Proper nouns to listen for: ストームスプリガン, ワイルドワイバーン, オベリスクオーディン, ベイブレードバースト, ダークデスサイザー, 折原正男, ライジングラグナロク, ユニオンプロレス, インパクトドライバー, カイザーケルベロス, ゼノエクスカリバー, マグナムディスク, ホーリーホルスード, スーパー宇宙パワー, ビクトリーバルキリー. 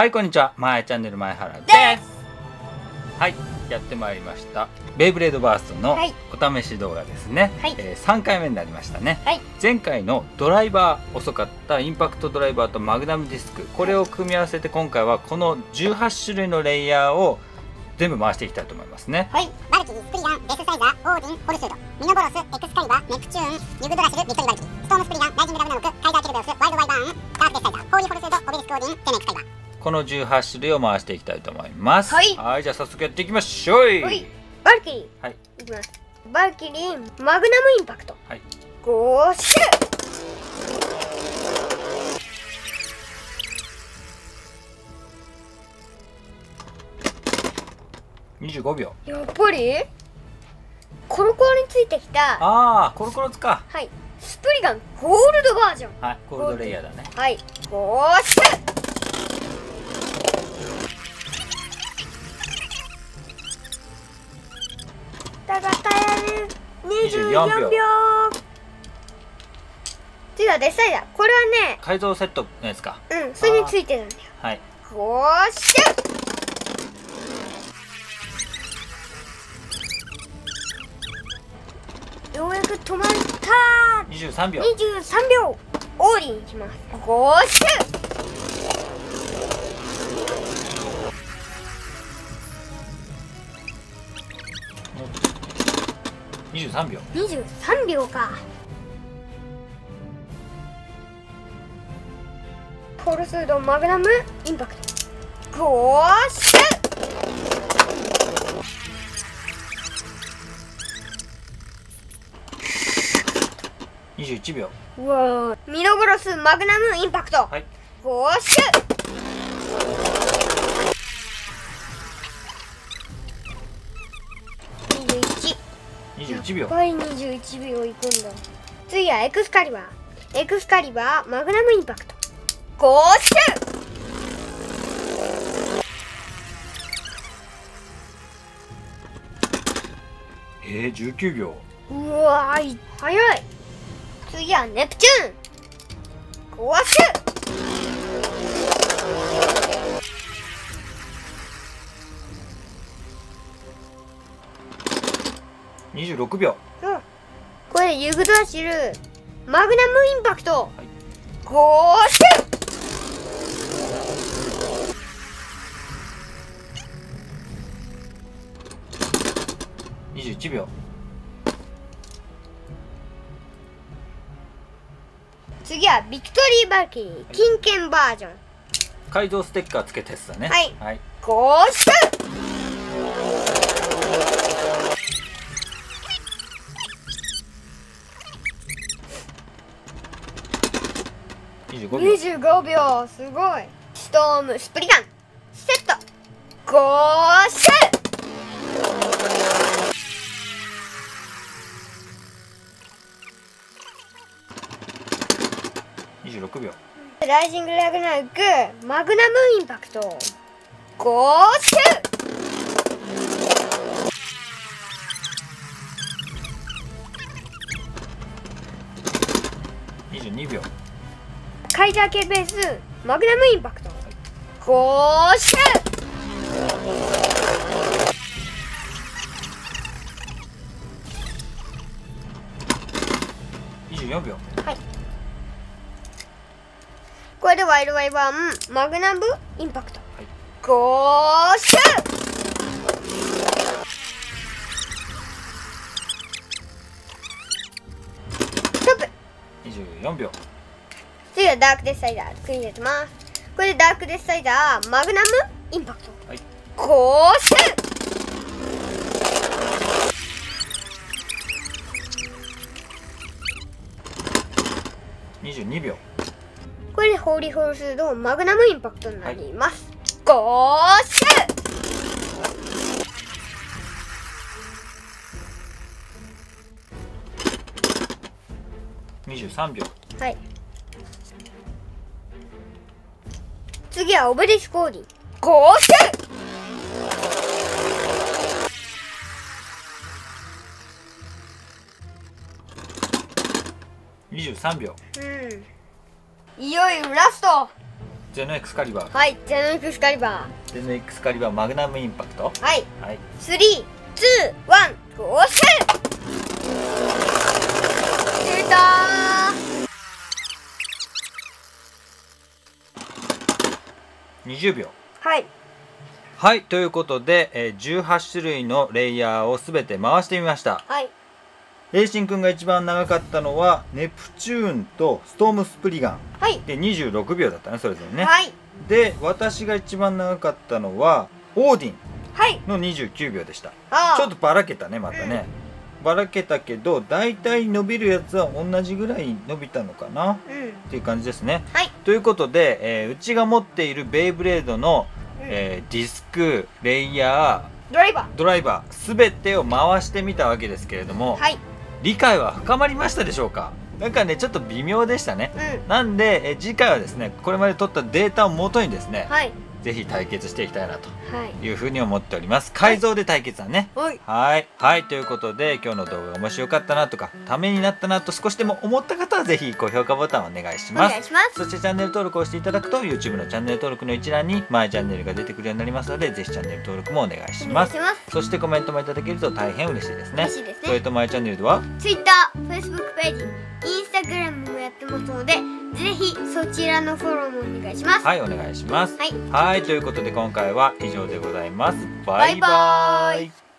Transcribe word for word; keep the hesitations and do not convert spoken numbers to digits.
はい、こんにちは。まえチャンネル前原です。はい、やってまいりました。ベイブレードバーストのお試し動画ですね。はい、えー、さんかいめになりましたね。はい、前回のドライバー遅かったインパクトドライバーとマグナムディスク、これを組み合わせて今回はこのじゅうはちしゅるいのレイヤーを全部回していきたいと思いますね。はい。バルキリー、スプリガン、デスサイザー、オーディン、ホルスード、ミノボロス、エクスカリバー、ネプチューン、ユグドラシル、ビクトリバルキリー、ストームスプリガン、ライジングラグナムク、カイザーケルベロス、ワイルドワイバーン、ダークデスサイザー、ホーリーホルスード、オベリスクオーディン、テネエクスカリバー。このじゅうはちしゅるいを回していきたいと思います。はい、はい、じゃあ早速やっていきましょう。はい、バルキリー。はい。いきます。バルキリー、マグナムインパクト。はい。ゴーシュ。にじゅうごびょう。やっぱり。コロコロについてきた。ああ、コロコロつか。はい。スプリガンゴールドバージョン。はい、ゴールドレイヤーだね。はい。ゴーシュ。にじゅうよんびょう。次はデスサイザー。これはね、改造セットのやつか。うん、それについてるんだよ。はい。ゴーシュ。ようやく止まった。にじゅうさんびょう。にじゅうさんびょう。オーリーにします。ゴーシュ。にじゅうさんびょう。にじゅうさんびょうか。ホルスードマグナムインパクト。ゴーシュ。にじゅういちびょう。うわ、ミノボロスマグナムインパクト。はい。ゴーシュ。にじゅういちびょう。はい、にじゅういちびょういくんだ。次はエクスカリバー。エクスカリバーマグナムインパクト。ゴーシュ。えー、じゅうきゅうびょう。うわー、早い。次はネプチューン。ゴーシュ。にじゅうろくびょう。うん。これユグドラシルマグナムインパクト。はい、ゴーシュ。にじゅういちびょう。次はビクトリーバルキリー、はい、金券バージョン。改造ステッカーつけたやつだね。はい。はい、ゴーシュ。にじゅうごびょう。すごい。ストームスプリガンセット。ゴーシュ。にじゅうろくびょう。ライジングラグナムマグナムインパクト。ゴーシュ。にじゅうにびょう。カイザー系ベースマグナムインパクト。ゴーシュ。にじゅうよんびょう。はい。これでワイルドワイバーンマグナムインパクト。はい、ゴーシュ。ストップ。にじゅうよんびょう。次はダークデスサイザー作り出します。これでダークデスサイザーマグナムインパクト。はい、ゴーシュ。にじゅうにびょう。これでホーリーホルスードマグナムインパクトになります。はい、ゴーシュ。にじゅうさんびょう。はい、次はオベリスクオーディン。ゴーシュ。にじゅうさんびょう。うん。いよいよラスト。ジェノエクスカリバー。はい、ジェノエクスカリバー。ジェノエクスカリバーマグナムインパクト。はい。はい。スリー、ツー、ワン、ゴーセン。出たー。にじゅうびょう。はい。はい、ということで、えー、じゅうはちしゅるいのレイヤーをすべて回してみました。はい。レイシンくんが一番長かったのはネプチューンとストームスプリガン、はい、でにじゅうろくびょうだったね、それぞれね、はい、で私が一番長かったのはオーディンのにじゅうきゅうびょうでした、はい、ちょっとばらけたねまたね、うん、ばらけたけど大体伸びるやつは同じぐらい伸びたのかな、うん、っていう感じですね、はい、ということで、えー、うちが持っているベイブレードの、うん、えー、ディスクレイヤードライバードライバー全てを回してみたわけですけれども、はい、理解は深まりましたでしょうか。なんかねちょっと微妙でしたね、うん、なんでえ次回はですねこれまで取ったデータをもとにですね、はい、ぜひ対決していきたいなというふうに思っております。改造で対決はね、はい、はい、はい、ということで今日の動画が面白かったなとかためになったなと少しでも思った方はぜひ高評価ボタンをお願いします。そしてチャンネル登録をしていただくと YouTube のチャンネル登録の一覧にマイチャンネルが出てくるようになりますのでぜひチャンネル登録もお願いします。そしてコメントもいただけると大変嬉しいですね。それとマイチャンネルでは ツイッター、フェイスブック ページ、インスタグラム もやってますのでぜひそちらのフォローもお願いします。はい、お願いします。はい、はい、ということで今回は以上でございます。バイバーイ。